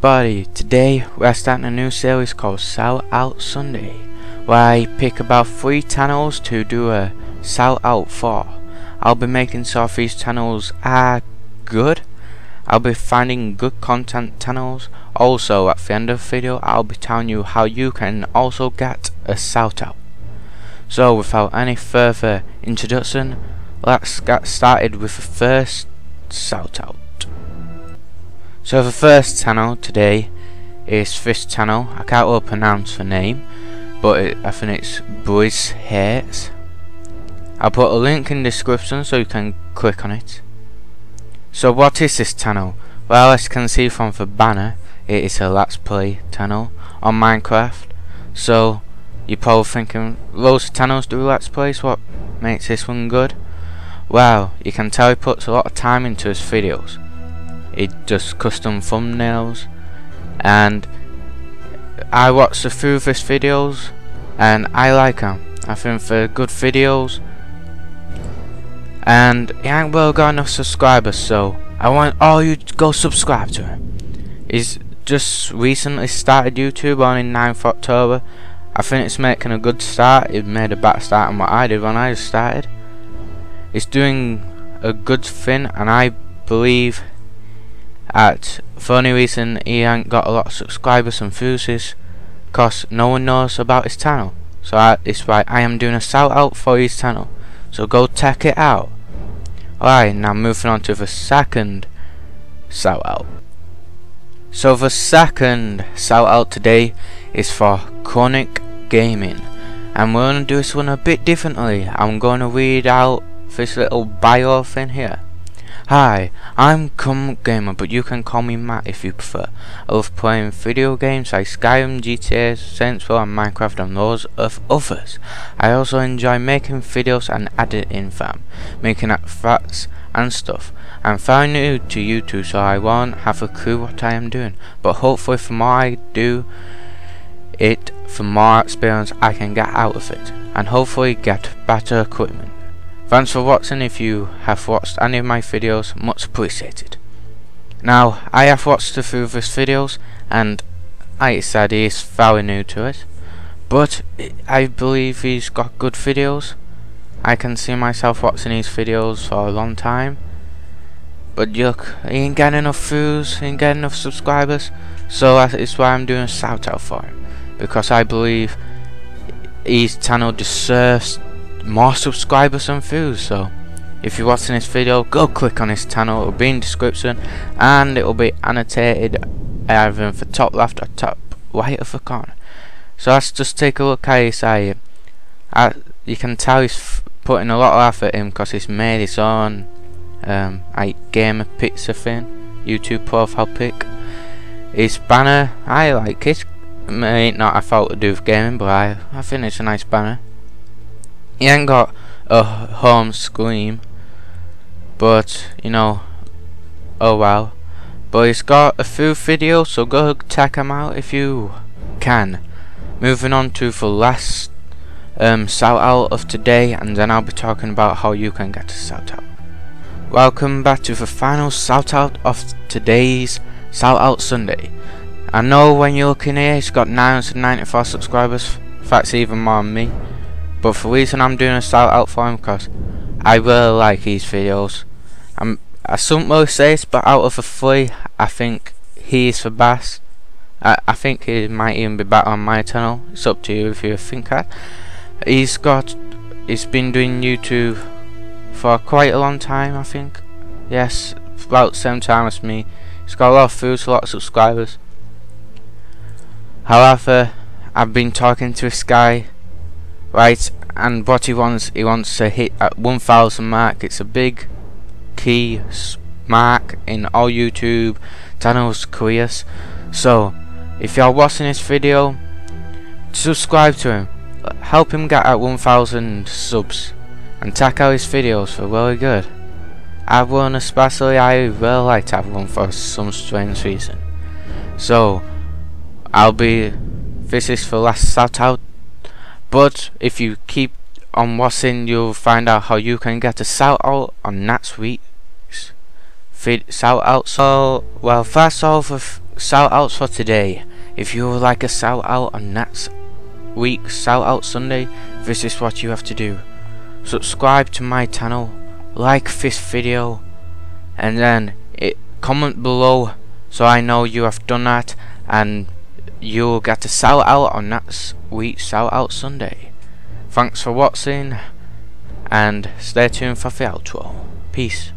Buddy, today we're starting a new series called Sell Out Sunday, where I pick about 3 channels to do a sell out for. I'll be making sure these channels are good. I'll be finding good content channels. Also, at the end of the video, I'll be telling you how you can also get a sell out. So without any further introduction, let's get started with the first sell out. So the first channel today is this channel. I can't really pronounce the name, but I think it's BrhysH. I'll put a link in the description so you can click on it. So what is this channel? Well, as you can see from the banner, it is a Let's Play channel on Minecraft. So you're probably thinking, loads of channels do Let's Plays, what makes this one good? Well, you can tell he puts a lot of time into his videos. He does custom thumbnails, and I watched a few of his videos and I like them. I think they're good videos, and he ain't well got enough subscribers, so I want all you to go subscribe to him. He's just recently started YouTube on the 9th of October. I think it's making a good start. It made a bad start on what I did when I just started. It's doing a good thing, and I believe the only reason he ain't got a lot of subscribers and views is because no one knows about his channel. So it's why I am doing a shout out for his channel, so go check it out. Alright, now moving on to the second shout out. So the second shout out today is for KronicGamer, and we're going to do this one a bit differently. I'm going to read out this little bio thing here. Hi, I'm KronicGamer, but you can call me Matt if you prefer. I love playing video games like Skyrim, GTA, Saints Row and Minecraft, and loads of others. I also enjoy making videos and editing them, making facts and stuff. I'm fairly new to YouTube, so I won't have a clue what I am doing, but hopefully the more I do it, the more experience I can get out of it, and hopefully get better equipment. Thanks for watching. If you have watched any of my videos, much appreciated. Now, I have watched a few of his videos, and I said he is very new to it, but I believe he's got good videos. I can see myself watching his videos for a long time, but look, he ain't getting enough views, he ain't getting enough subscribers, so that is why I'm doing a shout out for him, because I believe his channel deserves more subscribers and views. So if you're watching this video, go click on his channel. It'll be in the description, and it'll be annotated either in the top left or top right of the corner. So let's just take a look at his eye. You can tell he's putting a lot of effort in, because he's made his own gamer pizza thing, YouTube profile pic. His banner, I like it. It ain't not a fault to do with gaming, but I think it's a nice banner. He ain't got a home screen, but you know, oh well. But he's got a few videos, so go check him out if you can. Moving on to the last shout out of today, and then I'll be talking about how you can get a shout out. Welcome back to the final shout out of today's Shout Out Sunday. I know when you're looking here, he's got 994 subscribers. That's even more than me. But the reason I'm doing a shout out for him, because I really like his videos. I shouldn't really say this, but out of the 3, I think he's the best. I think he might even be better on my channel. It's up to you if you think that. He's been doing YouTube for quite a long time, I think. Yes, about the same time as me. He's got a lot of views, a lot of subscribers. However, I've been talking to this guy. Right, and what he wants to hit at 1,000 mark. It's a big key mark in all YouTube channels' careers. So, if you're watching this video, subscribe to him. Help him get at 1,000 subs. And check out his videos, they're really good. I've one especially, I really like to have one for some strange reason. So, this is the last shout out. But if you keep on watching, you'll find out how you can get a shout out on next week's shout out. So, well, that's all for shout-outs for today. If you would like a shout-out on next week's shout-out Sunday, this is what you have to do. Subscribe to my channel, like this video, and then comment below so I know you have done that, and you'll get a shout-out on next week's shout-out Sunday. Thanks for watching, and stay tuned for the outro. Peace.